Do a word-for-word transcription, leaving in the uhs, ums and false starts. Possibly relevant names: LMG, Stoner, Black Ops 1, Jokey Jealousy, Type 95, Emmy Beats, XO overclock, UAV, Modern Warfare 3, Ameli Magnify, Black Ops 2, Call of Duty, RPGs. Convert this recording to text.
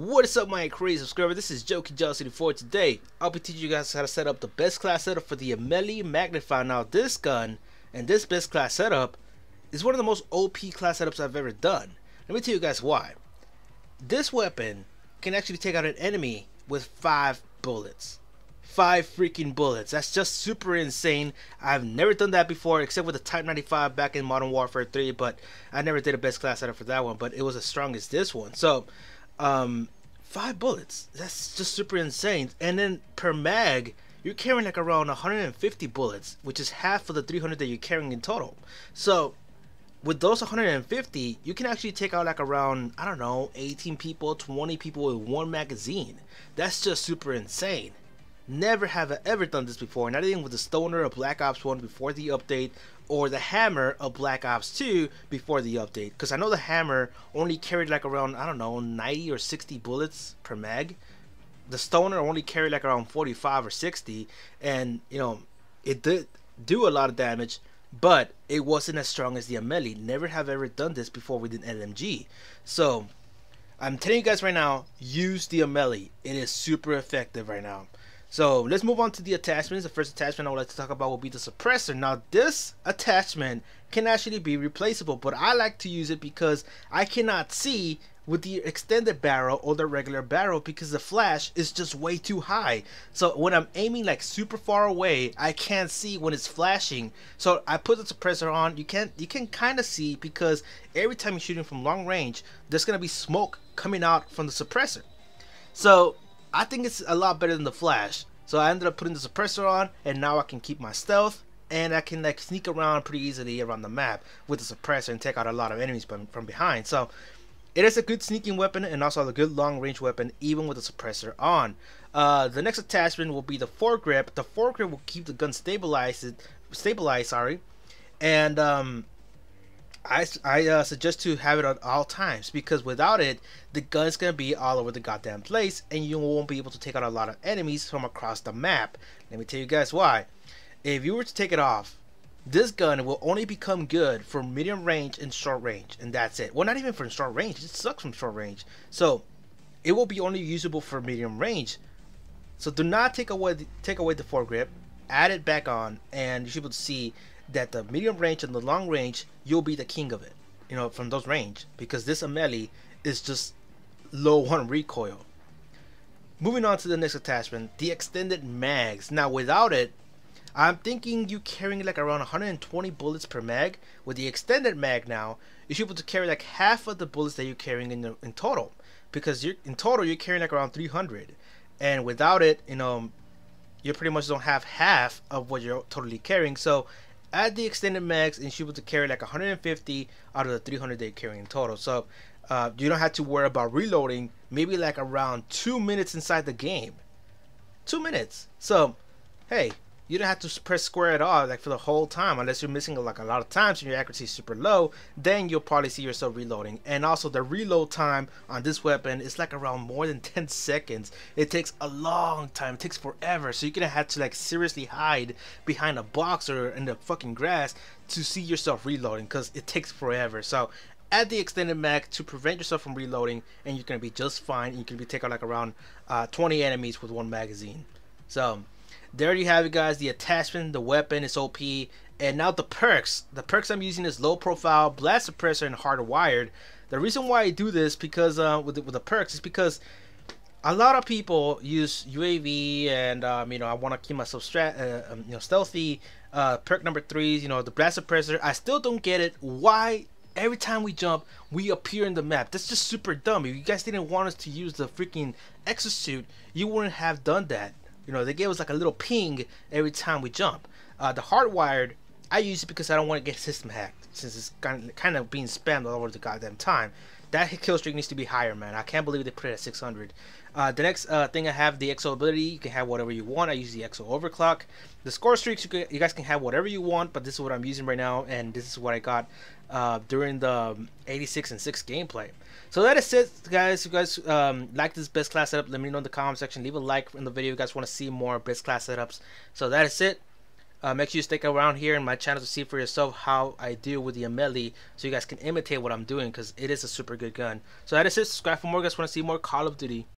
What is up, my crazy subscriber? This is Jokey Jealousy. For today, I'll be teaching you guys how to set up the best class setup for the Ameli Magnify. Now, this gun and this best class setup is one of the most O P class setups I've ever done. Let me tell you guys why. This weapon can actually take out an enemy with five bullets. Five freaking bullets. That's just super insane. I've never done that before, except with the Type ninety-five back in Modern Warfare three, but I never did a best class setup for that one, but it was as strong as this one. So, um, five bullets. That's just super insane. And then per mag, you're carrying like around one hundred fifty bullets, which is half of the three hundred that you're carrying in total. So, with those one hundred fifty, you can actually take out like around, I don't know, eighteen people, twenty people with one magazine. That's just super insane. Never have I ever done this before, not even with the Stoner of Black Ops one before the update, or the Hammer of Black Ops two before the update, because I know the Hammer only carried like around, I don't know, ninety or sixty bullets per mag. The Stoner only carried like around forty-five or sixty, and you know, it did do a lot of damage, but it wasn't as strong as the Ameli. Never have ever done this before with an L M G. So I'm telling you guys right now, use the Ameli. It is super effective right now. So let's move on to the attachments. The first attachment I would like to talk about will be the suppressor. Now, this attachment can actually be replaceable, but I like to use it because I cannot see with the extended barrel or the regular barrel because the flash is just way too high. So when I'm aiming like super far away, I can't see when it's flashing. So I put the suppressor on. You can you can kind of see because every time you're shooting from long range, there's gonna be smoke coming out from the suppressor. So I think it's a lot better than the flash. So I ended up putting the suppressor on, and now I can keep my stealth, and I can like sneak around pretty easily around the map with the suppressor and take out a lot of enemies from behind. So it is a good sneaking weapon and also a good long range weapon even with the suppressor on. Uh, the next attachment will be the foregrip. The foregrip will keep the gun stabilized, stabilized, sorry, and um, I, I uh, suggest to have it at all times, because without it, the gun's gonna be all over the goddamn place and you won't be able to take out a lot of enemies from across the map. Let me tell you guys why. If you were to take it off, this gun will only become good for medium range and short range, and that's it. Well, not even from short range, it sucks from short range. So it will be only usable for medium range. So do not take away the, take away the foregrip, add it back on, and you should be able to see that the medium range and the long range, you'll be the king of it, you know, from those range, because this Ameli is just low on recoil. Moving on to the next attachment, the extended mags. Now without it, I'm thinking you carrying like around one hundred twenty bullets per mag. With the extended mag now, you should be able to carry like half of the bullets that you're carrying in, the, in total, because you're in total you're carrying like around three hundred, and without it, you know, you pretty much don't have half of what you're totally carrying. So add the extended mags and you're able to carry like one hundred fifty out of the three hundred they're carrying in total. So uh, you don't have to worry about reloading, maybe like around two minutes inside the game. Two minutes. So hey, you don't have to press square at all like for the whole time, unless you're missing like a lot of times and your accuracy is super low, then you'll probably see yourself reloading. And also the reload time on this weapon is like around more than ten seconds. It takes a long time, it takes forever. So you're gonna have to like seriously hide behind a box or in the fucking grass to see yourself reloading, because it takes forever. So add the extended mag to prevent yourself from reloading, and you're gonna be just fine. You can be taking like around uh, twenty enemies with one magazine. So there you have it, guys. The attachment, the weapon is O P, and now the perks. The perks I'm using is low profile, blast suppressor, and hardwired. The reason why I do this because uh, with, the, with the perks is because a lot of people use U A V, and um, you know, I want to keep myself stra uh, um, you know, stealthy. Uh, perk number three, you know, the blast suppressor. I still don't get it. Why? Every time we jump, we appear in the map. That's just super dumb. If you guys didn't want us to use the freaking exosuit, you wouldn't have done that. You know, they gave us like a little ping every time we jump. Uh, the hardwired, I use it because I don't want to get system hacked, since it's kind of, kind of being spammed all over the goddamn time. That kill streak needs to be higher, man. I can't believe they put it at six hundred. Uh, the next uh, thing I have, the X O ability. You can have whatever you want. I use the X O overclock. The score streaks, you, can, you guys can have whatever you want, but this is what I'm using right now, and this is what I got uh, during the eighty-six and six gameplay. So that is it, guys. If you guys um, like this best class setup, let me know in the comment section. Leave a like in the video if you guys want to see more best class setups. So that is it. Uh, make sure you stick around here in my channel to see for yourself how I deal with the Ameli, so you guys can imitate what I'm doing, because it is a super good gun. So that is it. Subscribe for more. Guys, want to see more Call of Duty.